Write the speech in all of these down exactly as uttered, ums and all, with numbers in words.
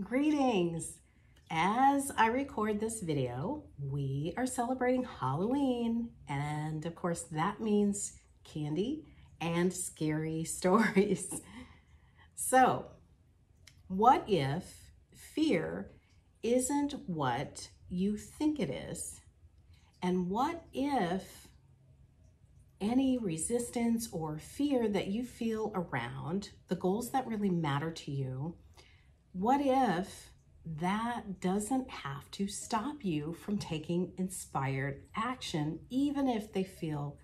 Greetings! As I record this video, we are celebrating Halloween, and of course that means candy and scary stories. So, what if fear isn't what you think it is? And what if any resistance or fear that you feel around the goals that really matter to you, what if that doesn't have to stop you from taking inspired action, even if they feel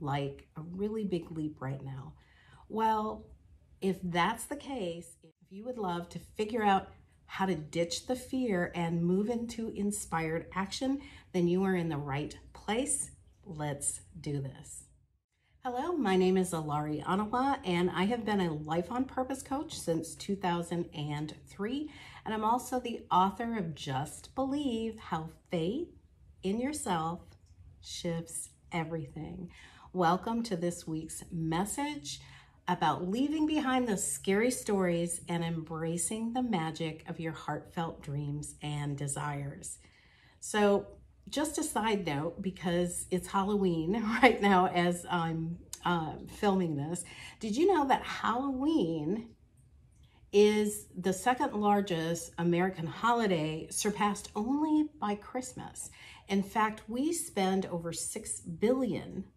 like a really big leap right now? Well, if that's the case, if you would love to figure out how to ditch the fear and move into inspired action, then you are in the right place. Let's do this. Hello, my name is Elari Onawa, and I have been a Life on Purpose coach since two thousand three, and I'm also the author of Just Believe: How Faith in Yourself Shifts Everything. Welcome to this week's message about leaving behind the scary stories and embracing the magic of your heartfelt dreams and desires. So, just a side note, because it's Halloween right now as I'm uh, filming this, did you know that Halloween is the second largest American holiday, surpassed only by Christmas? In fact, we spend over six billion dollars,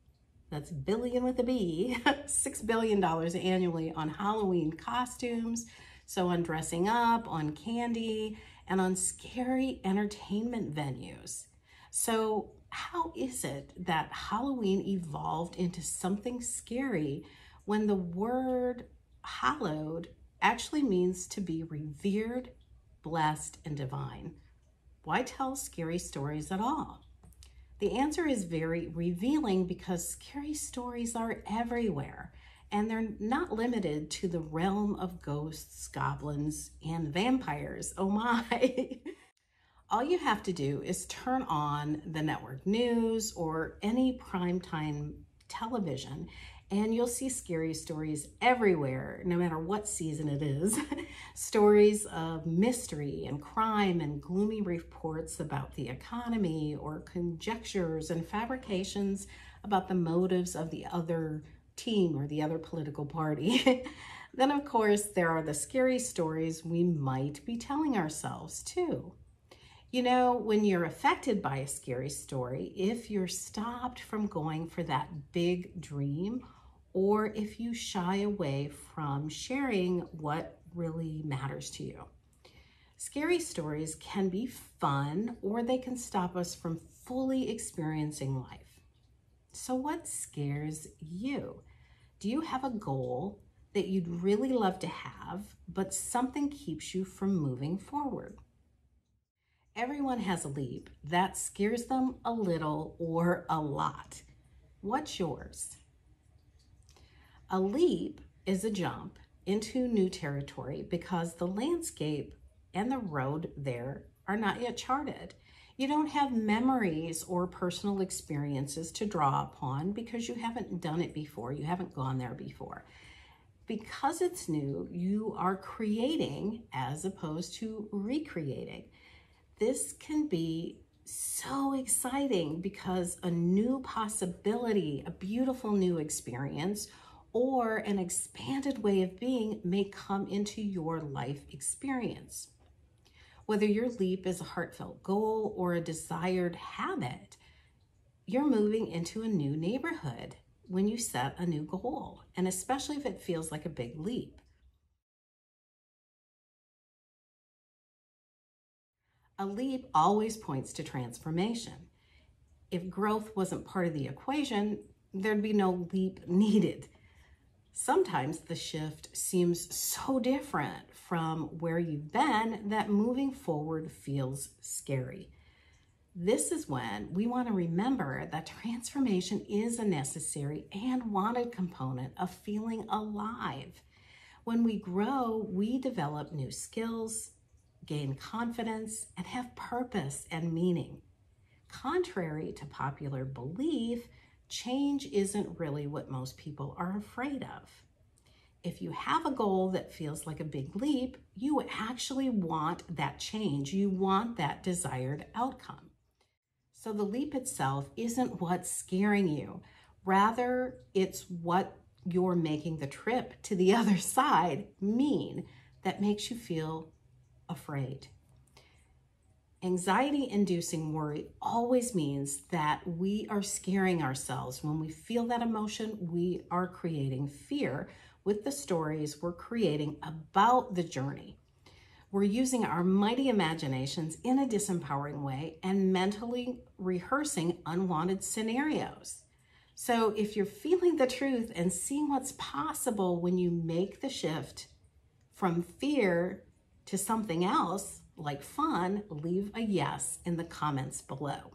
that's billion with a B, six billion dollars annually on Halloween costumes, so on dressing up, on candy, and on scary entertainment venues. So how is it that Halloween evolved into something scary when the word hallowed actually means to be revered, blessed, and divine? Why tell scary stories at all? The answer is very revealing, because scary stories are everywhere, and they're not limited to the realm of ghosts, goblins, and vampires. Oh my! All you have to do is turn on the network news or any primetime television, and you'll see scary stories everywhere, no matter what season it is. Stories of mystery and crime, and gloomy reports about the economy, or conjectures and fabrications about the motives of the other team or the other political party. Then, of course, there are the scary stories we might be telling ourselves, too. You know, when you're affected by a scary story, if you're stopped from going for that big dream, or if you shy away from sharing what really matters to you. Scary stories can be fun, or they can stop us from fully experiencing life. So what scares you? Do you have a goal that you'd really love to have, but something keeps you from moving forward? Everyone has a leap that scares them a little or a lot. What's yours? A leap is a jump into new territory because the landscape and the road there are not yet charted. You don't have memories or personal experiences to draw upon because you haven't done it before. You haven't gone there before. Because it's new, you are creating as opposed to recreating. This can be so exciting because a new possibility, a beautiful new experience, or an expanded way of being may come into your life experience. Whether your leap is a heartfelt goal or a desired habit, you're moving into a new neighborhood when you set a new goal, and especially if it feels like a big leap. A leap always points to transformation. If growth wasn't part of the equation, there'd be no leap needed. Sometimes the shift seems so different from where you've been that moving forward feels scary. This is when we want to remember that transformation is a necessary and wanted component of feeling alive. When we grow, we develop new skills, gain confidence, and have purpose and meaning. Contrary to popular belief, change isn't really what most people are afraid of. If you have a goal that feels like a big leap, you actually want that change. You want that desired outcome. So the leap itself isn't what's scaring you. Rather, it's what you're making the trip to the other side mean that makes you feel afraid. Anxiety-inducing worry always means that we are scaring ourselves. When we feel that emotion, we are creating fear with the stories we're creating about the journey. We're using our mighty imaginations in a disempowering way and mentally rehearsing unwanted scenarios. So if you're feeling the truth and seeing what's possible when you make the shift from fear to something else, like fun, leave a yes in the comments below.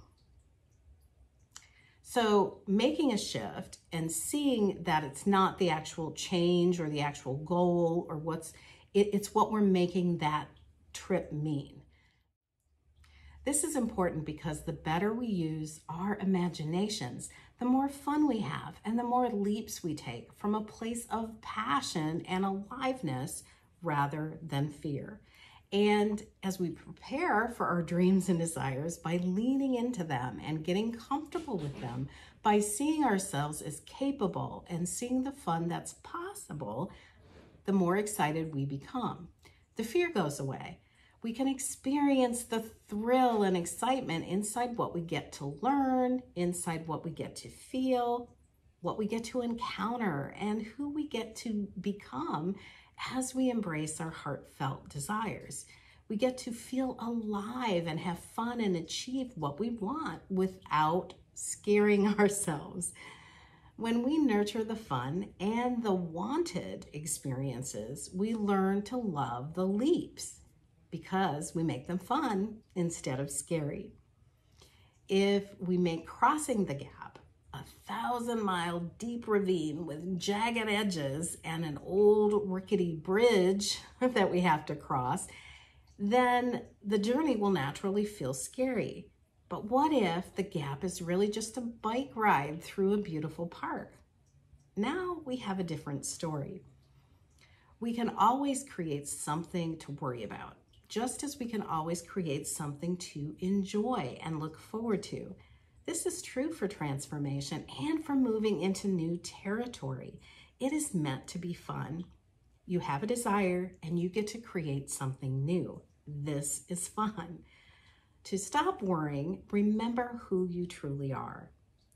So making a shift and seeing that it's not the actual change or the actual goal or what's, it, it's what we're making that trip mean. This is important because the better we use our imaginations, the more fun we have and the more leaps we take from a place of passion and aliveness rather than fear. And as we prepare for our dreams and desires by leaning into them and getting comfortable with them, by seeing ourselves as capable and seeing the fun that's possible, the more excited we become. The fear goes away. We can experience the thrill and excitement inside what we get to learn, inside what we get to feel, what we get to encounter, and who we get to become. As we embrace our heartfelt desires, we get to feel alive and have fun and achieve what we want without scaring ourselves. When we nurture the fun and the wanted experiences, we learn to love the leaps because we make them fun instead of scary. If we make crossing the gap a thousand mile deep ravine with jagged edges and an old rickety bridge that we have to cross, then the journey will naturally feel scary. But what if the gap is really just a bike ride through a beautiful park? Now we have a different story. We can always create something to worry about, just as we can always create something to enjoy and look forward to. This is true for transformation and for moving into new territory. It is meant to be fun. You have a desire and you get to create something new. This is fun. To stop worrying, remember who you truly are.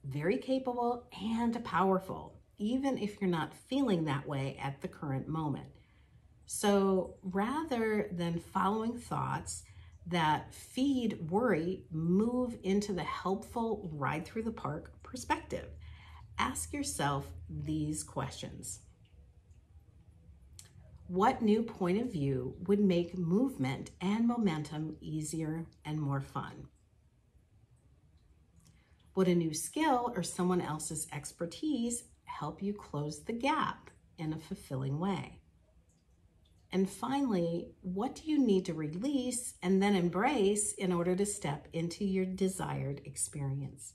Very capable and powerful, even if you're not feeling that way at the current moment. So rather than following thoughts that feed worry, move into the helpful ride through the park perspective. Ask yourself these questions. What new point of view would make movement and momentum easier and more fun? Would a new skill or someone else's expertise help you close the gap in a fulfilling way? And finally, what do you need to release and then embrace in order to step into your desired experience?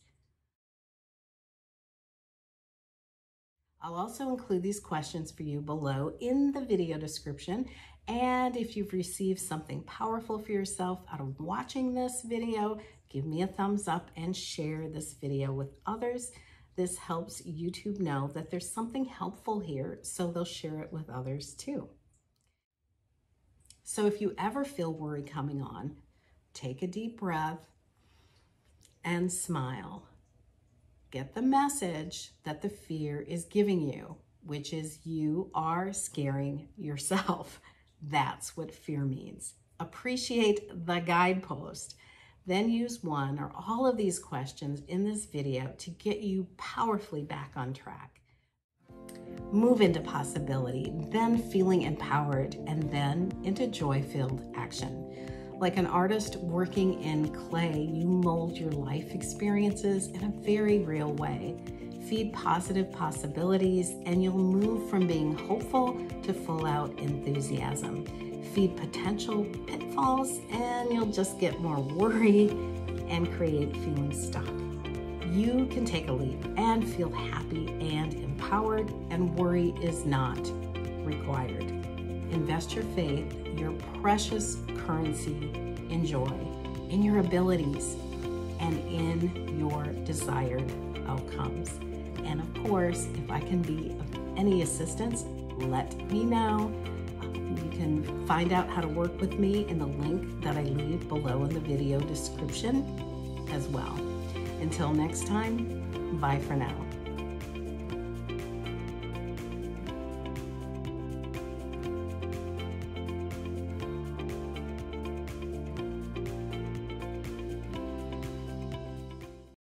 I'll also include these questions for you below in the video description. And if you've received something powerful for yourself out of watching this video, give me a thumbs up and share this video with others. This helps YouTube know that there's something helpful here, so they'll share it with others too. So if you ever feel worry coming on, take a deep breath and smile. Get the message that the fear is giving you, which is you are scaring yourself. That's what fear means. Appreciate the guidepost. Then use one or all of these questions in this video to get you powerfully back on track. Move into possibility, then feeling empowered, and then into joy-filled action. Like an artist working in clay, you mold your life experiences in a very real way. Feed positive possibilities, and you'll move from being hopeful to full-out enthusiasm. Feed potential pitfalls, and you'll just get more worry and create feeling stuck. You can take a leap and feel happy and empowered, and worry is not required. Invest your faith, your precious currency in joy, in your abilities, and in your desired outcomes. And of course, if I can be of any assistance, let me know. You can find out how to work with me in the link that I leave below in the video description as well. Until next time, bye for now.